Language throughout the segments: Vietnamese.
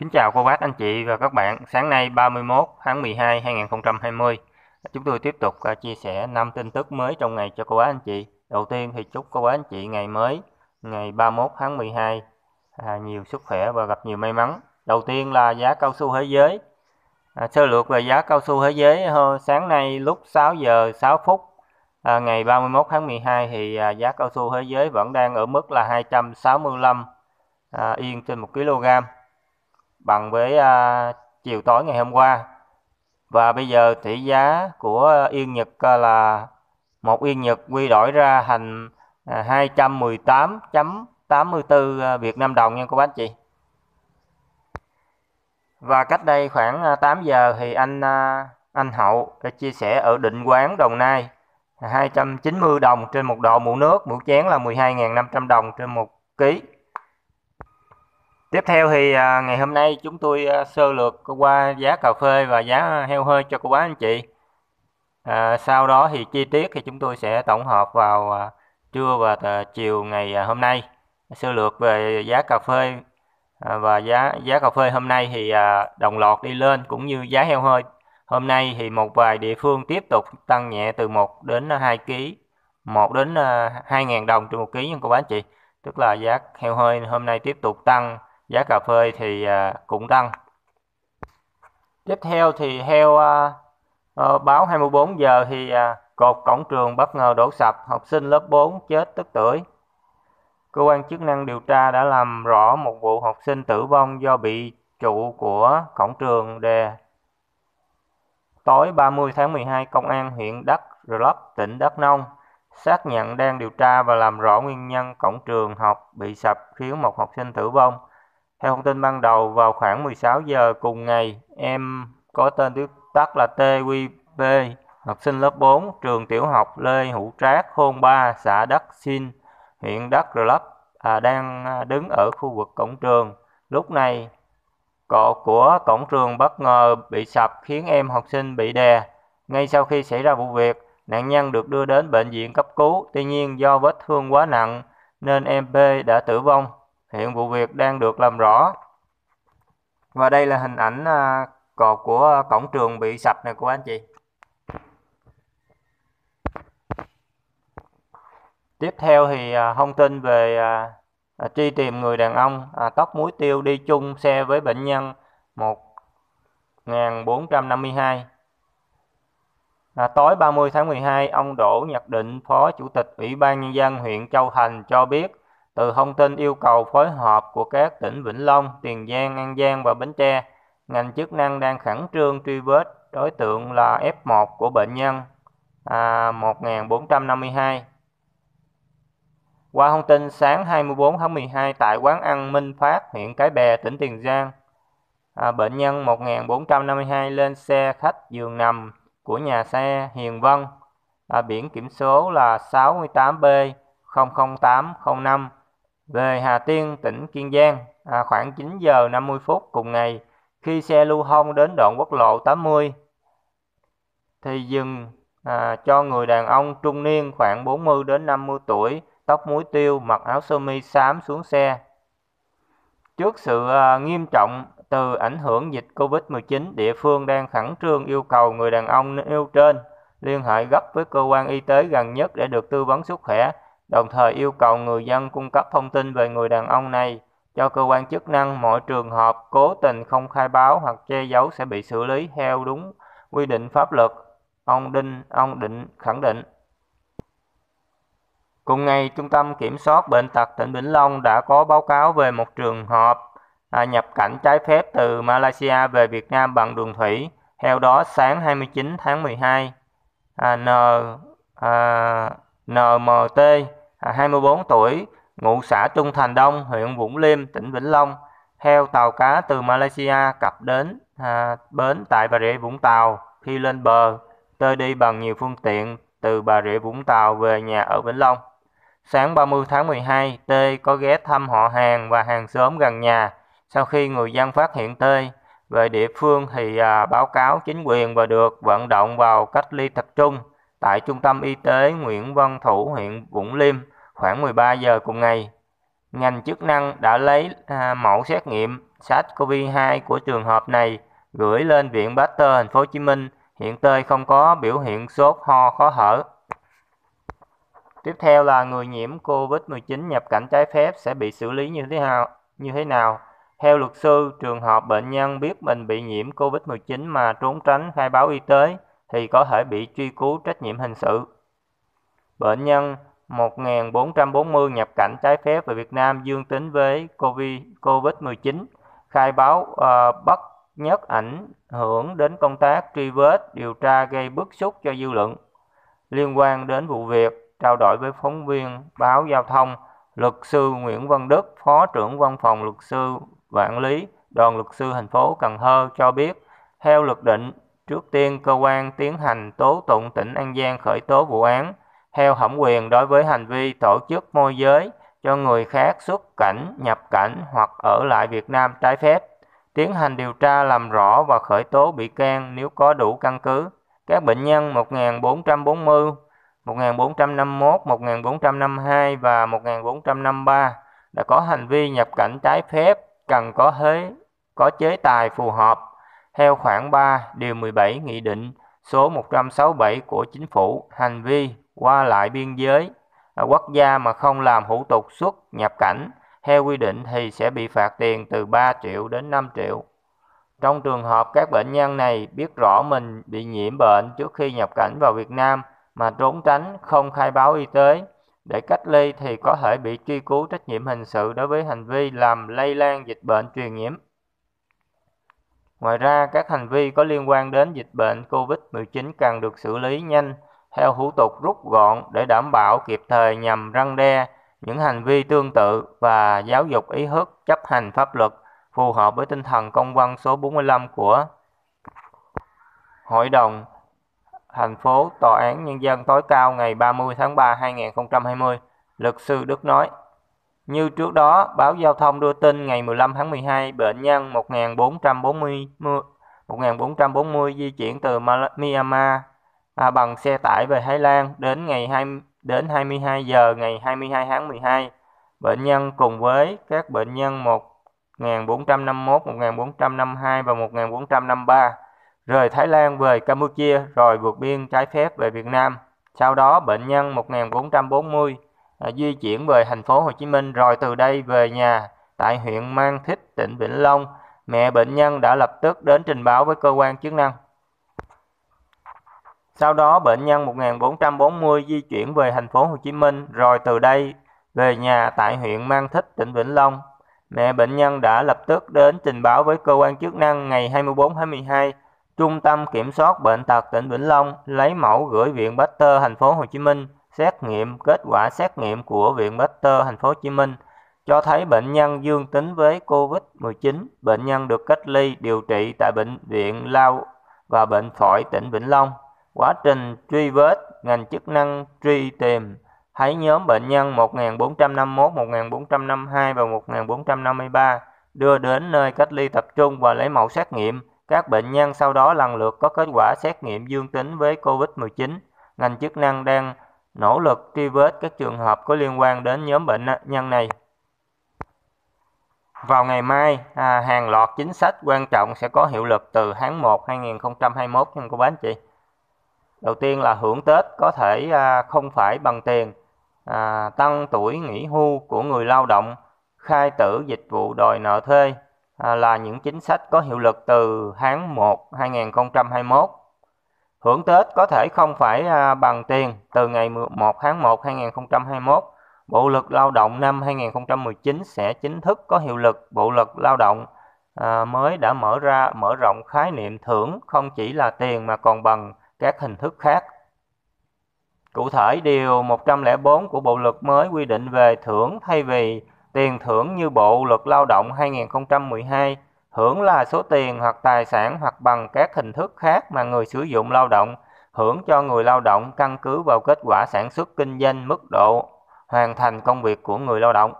Kính chào cô bác, anh chị và các bạn. Sáng nay 31 tháng 12 2020, chúng tôi tiếp tục chia sẻ 5 tin tức mới trong ngày cho cô bác anh chị. Đầu tiên thì chúc cô bác anh chị ngày mới, ngày 31 tháng 12 nhiều sức khỏe và gặp nhiều may mắn. Đầu tiên là giá cao su thế giới. Sơ lược về giá cao su thế giới sáng nay lúc 6 giờ 6 phút ngày 31 tháng 12 thì giá cao su thế giới vẫn đang ở mức là 265 yên trên 1 kg. Bằng với chiều tối ngày hôm qua. Và bây giờ tỷ giá của yên Nhật là 1 yên Nhật quy đổi ra thành 218.84 Việt Nam đồng nha cô bác chị. Và cách đây khoảng 8 giờ thì anh Hậu đã chia sẻ ở Định Quán Đồng Nai 290 đồng trên một độ mũ nước, mũ chén là 12.500 đồng trên 1 kg. Tiếp theo thì ngày hôm nay chúng tôi sơ lược qua giá cà phê và giá heo hơi cho cô bác anh chị. Sau đó thì chi tiết thì chúng tôi sẽ tổng hợp vào trưa và chiều ngày hôm nay. Sơ lược về giá cà phê và giá cà phê hôm nay thì đồng loạt đi lên, cũng như giá heo hơi. Hôm nay thì một vài địa phương tiếp tục tăng nhẹ từ 1 đến 2 kg, 1 đến 2.000 đồng trên 1 kg nha cô bác anh chị. Tức là giá heo hơi hôm nay tiếp tục tăng. Giá cà phê thì cũng tăng. Tiếp theo thì theo báo 24 giờ thì cột cổng trường bất ngờ đổ sập, học sinh lớp 4 chết tức tưởi. Cơ quan chức năng điều tra đã làm rõ một vụ học sinh tử vong do bị trụ của cổng trường đè. Tối 30 tháng 12, Công an huyện Đắk R'lấp, tỉnh Đắk Nông xác nhận đang điều tra và làm rõ nguyên nhân cổng trường học bị sập khiến một học sinh tử vong. Theo thông tin ban đầu, vào khoảng 16 giờ cùng ngày, em có tên viết tắt là TQP, học sinh lớp 4, trường tiểu học Lê Hữu Trác, thôn 3, xã Đắc Sinh, huyện Đắk R'lấp, đang đứng ở khu vực cổng trường. Lúc này, cột của cổng trường bất ngờ bị sập khiến em học sinh bị đè. Ngay sau khi xảy ra vụ việc, nạn nhân được đưa đến bệnh viện cấp cứu, tuy nhiên do vết thương quá nặng nên em P đã tử vong. Hiện vụ việc đang được làm rõ. Và đây là hình ảnh cột của cổng trường bị sập này của anh chị. Tiếp theo thì thông tin về truy tìm người đàn ông tóc muối tiêu đi chung xe với bệnh nhân 1452. Tối 30 tháng 12, ông Đỗ Nhật Định, Phó Chủ tịch Ủy ban Nhân dân huyện Châu Thành cho biết, từ thông tin yêu cầu phối hợp của các tỉnh Vĩnh Long, Tiền Giang, An Giang và Bến Tre, ngành chức năng đang khẩn trương truy vết đối tượng là F1 của bệnh nhân 1452. Qua thông tin sáng 24 tháng 12 tại quán ăn Minh Phát, huyện Cái Bè, tỉnh Tiền Giang, bệnh nhân 1452 lên xe khách giường nằm của nhà xe Hiền Vân, biển kiểm số là 68B00805 về Hà Tiên, tỉnh Kiên Giang. Khoảng 9 giờ 50 phút cùng ngày, khi xe lưu thông đến đoạn quốc lộ 80 thì dừng cho người đàn ông trung niên khoảng 40 đến 50 tuổi, tóc muối tiêu, mặc áo sơ mi xám xuống xe. Trước sự nghiêm trọng từ ảnh hưởng dịch Covid-19, địa phương đang khẩn trương yêu cầu người đàn ông nêu trên liên hệ gấp với cơ quan y tế gần nhất để được tư vấn sức khỏe, đồng thời yêu cầu người dân cung cấp thông tin về người đàn ông này cho cơ quan chức năng. Mọi trường hợp cố tình không khai báo hoặc che giấu sẽ bị xử lý theo đúng quy định pháp luật, ông Định khẳng định. Cùng ngày, Trung tâm Kiểm soát Bệnh tật tỉnh Vĩnh Long đã có báo cáo về một trường hợp nhập cảnh trái phép từ Malaysia về Việt Nam bằng đường thủy. Theo đó, sáng 29 tháng 12, NMT, 24 tuổi, ngụ xã Trung Thành Đông, huyện Vũng Liêm, tỉnh Vĩnh Long, theo tàu cá từ Malaysia cập đến bến tại Bà Rịa Vũng Tàu. Khi lên bờ, tơi đi bằng nhiều phương tiện từ Bà Rịa Vũng Tàu về nhà ở Vĩnh Long. Sáng 30 tháng 12, T có ghé thăm họ hàng và hàng xóm gần nhà. Sau khi người dân phát hiện T về địa phương thì báo cáo chính quyền và được vận động vào cách ly tập trung tại Trung tâm Y tế Nguyễn Văn Thủ, huyện Vũng Liêm khoảng 13 giờ cùng ngày. Ngành chức năng đã lấy mẫu xét nghiệm SARS-CoV-2 của trường hợp này gửi lên Viện Pasteur Thành phố Hồ Chí Minh. Hiện tơi không có biểu hiện sốt, ho, khó thở. Tiếp theo là người nhiễm COVID-19 nhập cảnh trái phép sẽ bị xử lý như thế nào? Theo luật sư, trường hợp bệnh nhân biết mình bị nhiễm COVID-19 mà trốn tránh khai báo y tế thì có thể bị truy cứu trách nhiệm hình sự. Bệnh nhân 1440 nhập cảnh trái phép về Việt Nam dương tính với COVID-19, khai báo bất nhất ảnh hưởng đến công tác truy vết, điều tra gây bức xúc cho dư luận. Liên quan đến vụ việc, trao đổi với phóng viên báo Giao thông, luật sư Nguyễn Văn Đức, Phó trưởng Văn phòng Luật sư Vạn Lý, Đoàn Luật sư thành phố Cần Thơ cho biết, theo luật định, trước tiên cơ quan tiến hành tố tụng tỉnh An Giang khởi tố vụ án theo thẩm quyền đối với hành vi tổ chức môi giới cho người khác xuất cảnh, nhập cảnh hoặc ở lại Việt Nam trái phép, tiến hành điều tra làm rõ và khởi tố bị can nếu có đủ căn cứ. Các bệnh nhân 1440, 1451, 1452 và 1453 đã có hành vi nhập cảnh trái phép cần có chế tài phù hợp theo khoản 3 điều 17 Nghị định số 167 của Chính phủ. Hành vi qua lại biên giới quốc gia mà không làm thủ tục xuất nhập cảnh theo quy định thì sẽ bị phạt tiền từ 3 triệu đến 5 triệu. Trong trường hợp các bệnh nhân này biết rõ mình bị nhiễm bệnh trước khi nhập cảnh vào Việt Nam mà trốn tránh, không khai báo y tế để cách ly thì có thể bị truy cứu trách nhiệm hình sự đối với hành vi làm lây lan dịch bệnh truyền nhiễm. Ngoài ra, các hành vi có liên quan đến dịch bệnh COVID-19 cần được xử lý nhanh theo thủ tục rút gọn để đảm bảo kịp thời nhằm răn đe những hành vi tương tự và giáo dục ý thức chấp hành pháp luật phù hợp với tinh thần công văn số 45 của Hội đồng thành phố Tòa án Nhân dân tối cao ngày 30 tháng 3 2020, luật sư Đức nói. Như trước đó, báo Giao thông đưa tin ngày 15 tháng 12, bệnh nhân 1440 di chuyển từ Myanmar bằng xe tải về Thái Lan đến 22 giờ ngày 22 tháng 12. Bệnh nhân cùng với các bệnh nhân 1451, 1452 và 1453 rời Thái Lan về Campuchia rồi vượt biên trái phép về Việt Nam. Sau đó bệnh nhân 1440 di chuyển về thành phố Hồ Chí Minh rồi từ đây về nhà tại huyện Mang Thít, tỉnh Vĩnh Long. Mẹ bệnh nhân đã lập tức đến trình báo với cơ quan chức năng. Sau đó bệnh nhân 1440 di chuyển về thành phố Hồ Chí Minh rồi từ đây về nhà tại huyện Mang Thít, tỉnh Vĩnh Long. Mẹ bệnh nhân đã lập tức đến trình báo với cơ quan chức năng. Ngày 24 tháng 12, Trung tâm Kiểm soát bệnh tật tỉnh Vĩnh Long lấy mẫu gửi Viện Pasteur Thành phố Hồ Chí Minh xét nghiệm. Kết quả xét nghiệm của Viện Pasteur Thành phố Hồ Chí Minh cho thấy bệnh nhân dương tính với COVID-19. Bệnh nhân được cách ly điều trị tại bệnh viện Lao và bệnh phổi tỉnh Vĩnh Long. Quá trình truy vết, ngành chức năng truy tìm thấy nhóm bệnh nhân 1451, 1452 và 1453 đưa đến nơi cách ly tập trung và lấy mẫu xét nghiệm. Các bệnh nhân sau đó lần lượt có kết quả xét nghiệm dương tính với COVID-19. Ngành chức năng đang nỗ lực truy vết các trường hợp có liên quan đến nhóm bệnh nhân này. Vào ngày mai, hàng loạt chính sách quan trọng sẽ có hiệu lực từ tháng 1 2021 nha cô bác anh chị. Đầu tiên là hưởng Tết có thể không phải bằng tiền, tăng tuổi nghỉ hưu của người lao động, khai tử dịch vụ đòi nợ thuê là những chính sách có hiệu lực từ tháng 1 2021. Hưởng Tết có thể không phải bằng tiền từ ngày 1 tháng 1 2021. Bộ luật lao động năm 2019 sẽ chính thức có hiệu lực. Bộ luật lao động mới đã mở rộng khái niệm thưởng không chỉ là tiền mà còn bằng các hình thức khác. Cụ thể, điều 104 của bộ luật mới quy định về thưởng thay vì tiền thưởng như bộ luật lao động 2012. Hưởng là số tiền hoặc tài sản hoặc bằng các hình thức khác mà người sử dụng lao động hưởng cho người lao động căn cứ vào kết quả sản xuất kinh doanh, mức độ hoàn thành công việc của người lao động.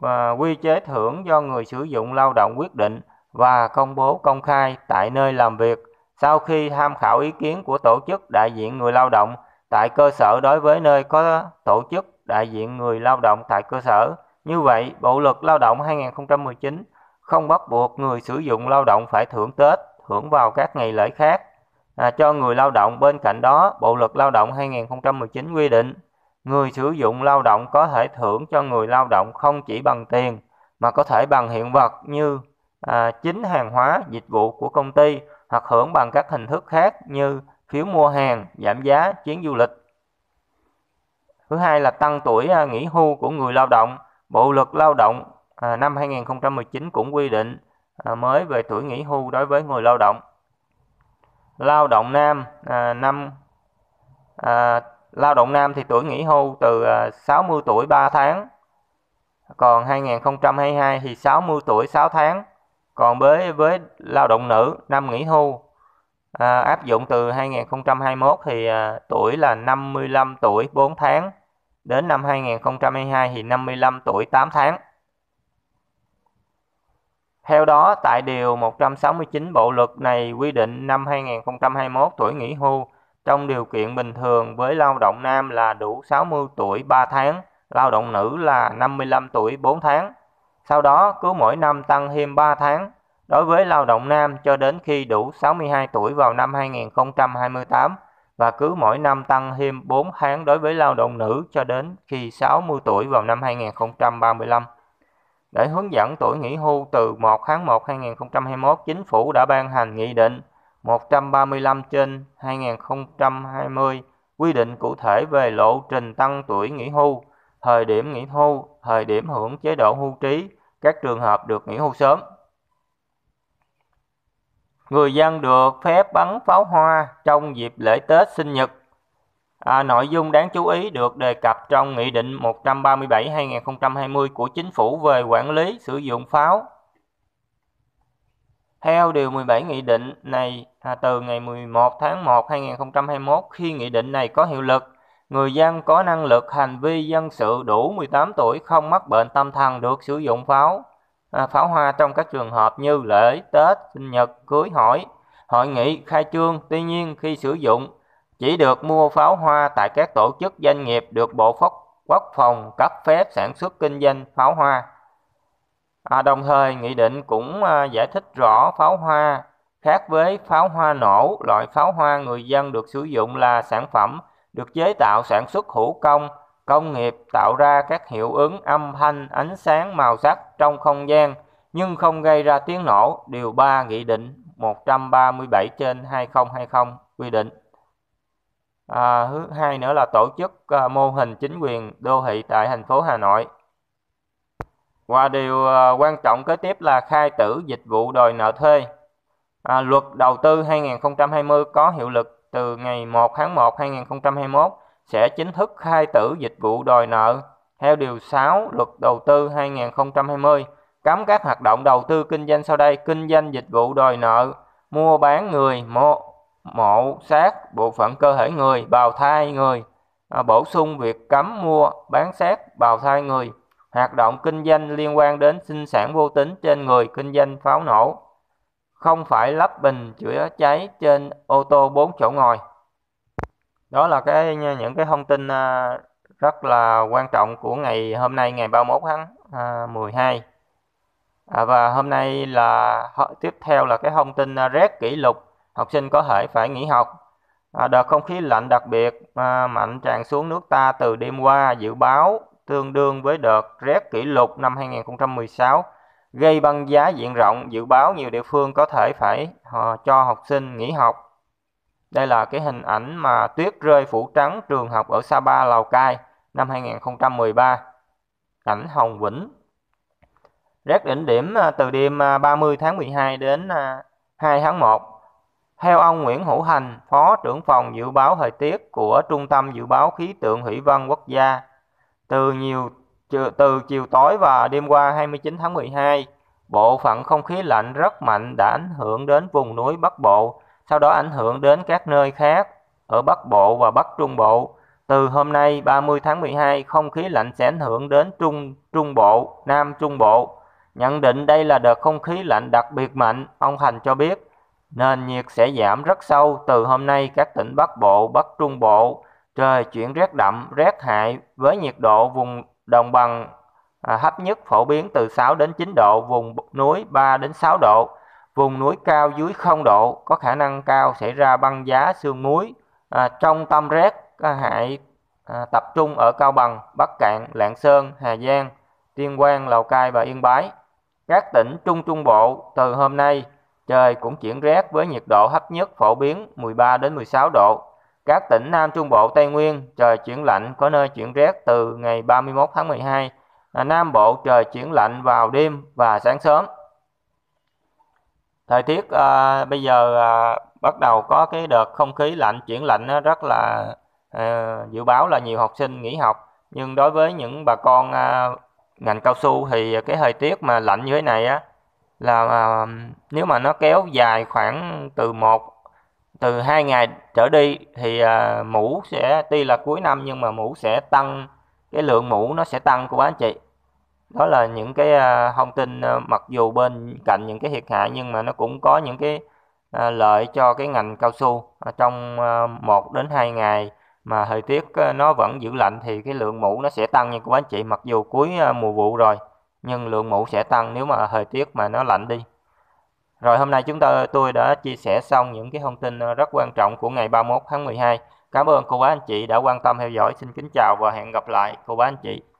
Và quy chế thưởng do người sử dụng lao động quyết định và công bố công khai tại nơi làm việc sau khi tham khảo ý kiến của tổ chức đại diện người lao động tại cơ sở đối với nơi có tổ chức đại diện người lao động tại cơ sở Như vậy, Bộ luật Lao động 2019 không bắt buộc người sử dụng lao động phải thưởng Tết, hưởng vào các ngày lễ khác cho người lao động. Bên cạnh đó, Bộ luật Lao động 2019 quy định người sử dụng lao động có thể thưởng cho người lao động không chỉ bằng tiền mà có thể bằng hiện vật như chính hàng hóa, dịch vụ của công ty, hoặc hưởng bằng các hình thức khác như phiếu mua hàng, giảm giá, chuyến du lịch. Thứ hai là tăng tuổi nghỉ hưu của người lao động. Bộ luật Lao động năm 2019 cũng quy định mới về tuổi nghỉ hưu đối với người lao động. Lao động nam thì tuổi nghỉ hưu từ 60 tuổi 3 tháng. Còn 2022 thì 60 tuổi 6 tháng. Còn với lao động nữ, năm nghỉ hưu áp dụng từ 2021 thì tuổi là 55 tuổi 4 tháng. Đến năm 2022 thì 55 tuổi 8 tháng. Theo đó, tại Điều 169 Bộ luật này quy định năm 2021 tuổi nghỉ hưu trong điều kiện bình thường với lao động nam là đủ 60 tuổi 3 tháng, lao động nữ là 55 tuổi 4 tháng. Sau đó, cứ mỗi năm tăng thêm 3 tháng đối với lao động nam cho đến khi đủ 62 tuổi vào năm 2028 và cứ mỗi năm tăng thêm 4 tháng đối với lao động nữ cho đến khi 60 tuổi vào năm 2035. Để hướng dẫn tuổi nghỉ hưu từ 1 tháng 1 2021, Chính phủ đã ban hành Nghị định 135/2020 quy định cụ thể về lộ trình tăng tuổi nghỉ hưu, thời điểm nghỉ hưu, thời điểm hưởng chế độ hưu trí, các trường hợp được nghỉ hưu sớm. Người dân được phép bắn pháo hoa trong dịp lễ Tết, sinh nhật. Nội dung đáng chú ý được đề cập trong Nghị định 137/2020 của Chính phủ về quản lý sử dụng pháo. Theo Điều 17 Nghị định này, từ ngày 11 tháng 1, 2021, khi Nghị định này có hiệu lực, người dân có năng lực hành vi dân sự đủ 18 tuổi không mắc bệnh tâm thần được sử dụng pháo hoa trong các trường hợp như lễ, Tết, sinh nhật, cưới hỏi, hội nghị, khai trương. Tuy nhiên, khi sử dụng, chỉ được mua pháo hoa tại các tổ chức doanh nghiệp được Bộ Quốc phòng cấp phép sản xuất kinh doanh pháo hoa. Đồng thời, Nghị định cũng giải thích rõ pháo hoa khác với pháo hoa nổ. Loại pháo hoa người dân được sử dụng là sản phẩm được chế tạo sản xuất thủ công, công nghiệp, tạo ra các hiệu ứng âm thanh, ánh sáng, màu sắc trong không gian nhưng không gây ra tiếng nổ. Điều 3 Nghị định 137/2020 quy định. Thứ hai nữa là tổ chức mô hình chính quyền đô thị tại thành phố Hà Nội. Và điều quan trọng kế tiếp là khai tử dịch vụ đòi nợ thuê. Luật đầu tư 2020 có hiệu lực từ ngày 1 tháng 1, 2021 sẽ chính thức khai tử dịch vụ đòi nợ. Theo điều 6 Luật đầu tư 2020 cấm các hoạt động đầu tư kinh doanh sau đây: kinh doanh dịch vụ đòi nợ, mua bán người, mộ xác, bộ phận cơ thể người, bào thai người. Bổ sung việc cấm mua bán xác, bào thai người, hoạt động kinh doanh liên quan đến sinh sản vô tính trên người, kinh doanh pháo nổ, không phải lắp bình chữa cháy trên ô tô 4 chỗ ngồi. Đó là những thông tin rất là quan trọng của ngày hôm nay, ngày 31 tháng 12. Và hôm nay là tiếp theo là thông tin rét kỷ lục, học sinh có thể phải nghỉ học. Đợt không khí lạnh đặc biệt mạnh tràn xuống nước ta từ đêm qua dự báo tương đương với đợt rét kỷ lục năm 2016, gây băng giá diện rộng, dự báo nhiều địa phương có thể phải cho học sinh nghỉ học. Đây là hình ảnh mà tuyết rơi phủ trắng trường học ở Sapa, Lào Cai năm 2013, cảnh Hồng Vĩnh. Rét đỉnh điểm từ đêm 30 tháng 12 đến 2 tháng 1. Theo ông Nguyễn Hữu Hành, Phó trưởng phòng dự báo thời tiết của Trung tâm Dự báo Khí tượng Thủy văn Quốc gia, từ chiều tối và đêm qua 29 tháng 12, bộ phận không khí lạnh rất mạnh đã ảnh hưởng đến vùng núi Bắc Bộ, sau đó ảnh hưởng đến các nơi khác ở Bắc Bộ và Bắc Trung Bộ. Từ hôm nay 30 tháng 12, không khí lạnh sẽ ảnh hưởng đến Trung Bộ, Nam Trung Bộ. Nhận định đây là đợt không khí lạnh đặc biệt mạnh, ông Hành cho biết nền nhiệt sẽ giảm rất sâu. Từ hôm nay, các tỉnh Bắc Bộ, Bắc Trung Bộ trời chuyển rét đậm, rét hại với nhiệt độ vùng đồng bằng thấp nhất phổ biến từ 6 đến 9 độ, vùng núi 3 đến 6 độ, vùng núi cao dưới 0 độ, có khả năng cao xảy ra băng giá, sương muối. Trong tâm rét hại tập trung ở Cao Bằng, Bắc Cạn, Lạng Sơn, Hà Giang, Tuyên Quang, Lào Cai và Yên Bái. Các tỉnh Trung Trung Bộ từ hôm nay trời cũng chuyển rét với nhiệt độ thấp nhất phổ biến 13 đến 16 độ. Các tỉnh Nam Trung Bộ Tây Nguyên trời chuyển lạnh, có nơi chuyển rét từ ngày 31 tháng 12. Nam Bộ trời chuyển lạnh vào đêm và sáng sớm. Thời tiết bây giờ bắt đầu có cái đợt không khí lạnh, chuyển lạnh, rất là dự báo là nhiều học sinh nghỉ học. Nhưng đối với những bà con ngành cao su thì cái thời tiết mà lạnh như thế này á, là nếu mà nó kéo dài khoảng từ 2 ngày trở đi thì mũ sẽ, tuy là cuối năm nhưng mà mũ sẽ tăng, cái lượng mũ nó sẽ tăng của anh chị. Đó là những cái thông tin, mặc dù bên cạnh những cái thiệt hại nhưng mà nó cũng có những cái lợi cho cái ngành cao su. Trong 1 đến 2 ngày mà thời tiết nó vẫn giữ lạnh thì cái lượng mũ nó sẽ tăng nha các anh chị, mặc dù cuối mùa vụ rồi nhưng lượng mũ sẽ tăng nếu mà thời tiết mà nó lạnh đi. Rồi hôm nay tôi đã chia sẻ xong những cái thông tin rất quan trọng của ngày 31 tháng 12. Cảm ơn cô bác anh chị đã quan tâm theo dõi. Xin kính chào và hẹn gặp lại cô bác anh chị.